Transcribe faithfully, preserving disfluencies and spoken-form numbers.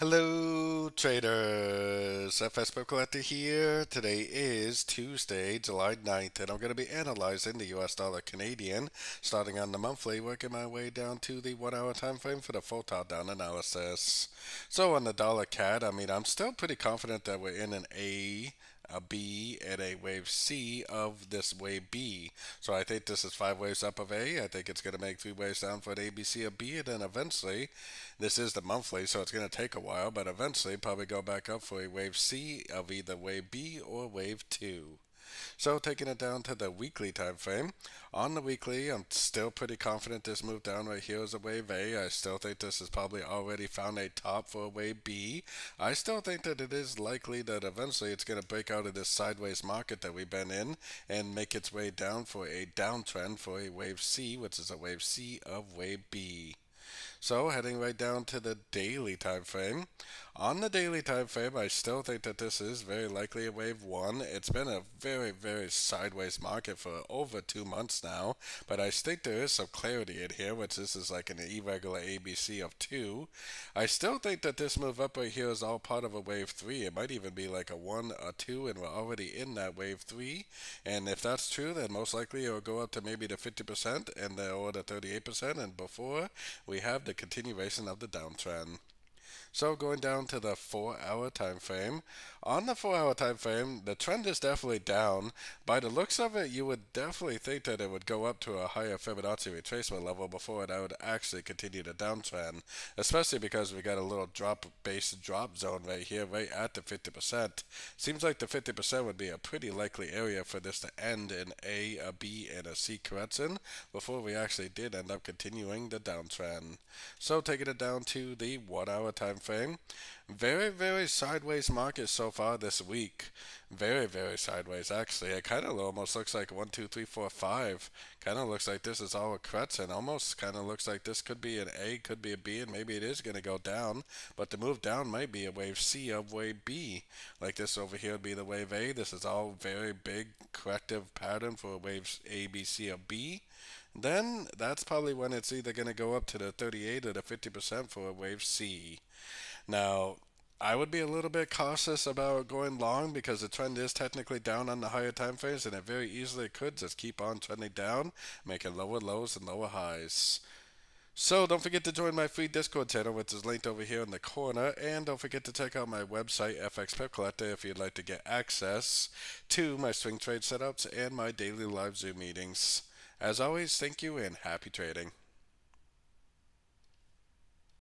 Hello traders, F X Pip Collector here. Today is Tuesday, July ninth, and I'm going to be analyzing the U S dollar Canadian, starting on the monthly, working my way down to the one hour time frame for the full top down analysis. So on the dollar C A D, I mean, I'm still pretty confident that we're in an A, a B, and a wave C of this wave B. So I think this is five waves up of A. I think it's going to make three waves down for an A, B, C, of B, and then eventually, this is the monthly, so it's going to take a while, but eventually probably go back up for a wave C of either wave B or wave two. So taking it down to the weekly time frame. On the weekly, I'm still pretty confident this move down right here is a wave A. I still think this is probably already found a top for a wave B. I still think that it is likely that eventually it's going to break out of this sideways market that we've been in and make its way down for a downtrend for a wave C, which is a wave C of wave B. So heading right down to the daily time frame. On the daily time frame, I still think that this is very likely a wave one. It's been a very, very sideways market for over two months now, but I think there is some clarity in here, which this is like an irregular A B C of two. I still think that this move up right here is all part of a wave three. It might even be like a one or two, and we're already in that wave three. And if that's true, then most likely it will go up to maybe the fifty percent and the, or the thirty-eight percent, and before we have the continuation of the downtrend. So going down to the four hour time frame. On the four hour time frame, the trend is definitely down. By the looks of it, you would definitely think that it would go up to a higher Fibonacci retracement level before it would actually continue the downtrend, especially because we got a little drop base drop zone right here, right at the fifty percent. Seems like the fifty percent would be a pretty likely area for this to end in A, a B, and a C correction before we actually did end up continuing the downtrend. So taking it down to the one hour time frame. frame. Very, very sideways market so far this week. Very, very sideways, actually. It kind of almost looks like one, two, three, four, five. Kind of looks like this is all a correction. Almost kind of looks like this could be an A, could be a B, and maybe it is going to go down. But the move down might be a wave C of wave B. Like this over here would be the wave A. This is all very big corrective pattern for waves A, B, C, or B. Then that's probably when it's either going to go up to the thirty-eight or the fifty percent for a wave C. Now, I would be a little bit cautious about going long because the trend is technically down on the higher time frames, and it very easily could just keep on trending down, making lower lows and lower highs. So don't forget to join my free Discord channel, which is linked over here in the corner, and don't forget to check out my website, F X Pip Collector, if you'd like to get access to my swing trade setups and my daily live Zoom meetings. As always, thank you and happy trading.